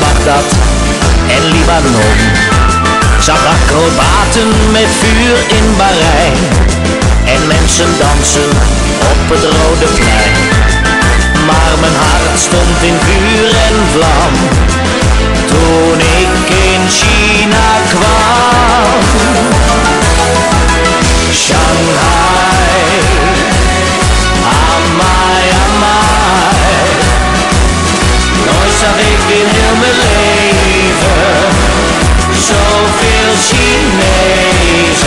Bagdad en Libanon zat acrobaten met vuur in Bahrein en mensen dansen op het Rode Plein. Maar mijn hart stond in vuur en vlam toen ik in China kwam. Shanghai, amai, amai, nooit zag ik in heel mijn leven zoveel Chinezen.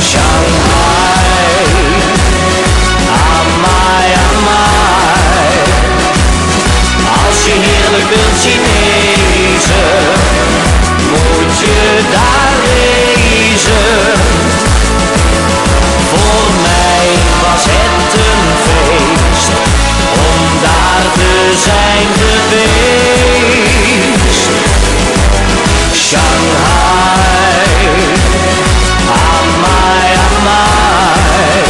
Shanghai, amai, amai, als je heerlijk wilt Chinezen, moet je daar wezen. Voor mij was het een feest om daar te zijn geweest. Shanghai, amai, amai,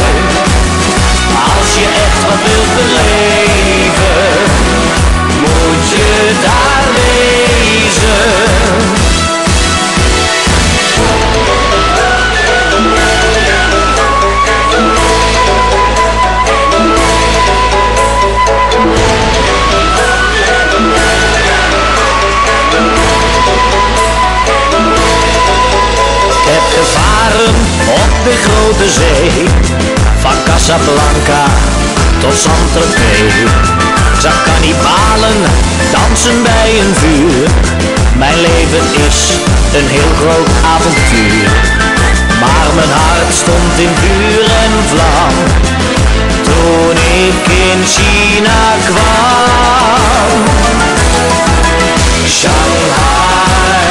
als je echt wat wilt beleven, moet je daar wezen. Gevaren op de grote zee, van Casablanca tot Saint-Tropez. Zag kannibalen dansen bij een vuur. Mijn leven is een heel groot avontuur. Maar mijn hart stond in vuur en vlam toen ik in China kwam. Shanghai,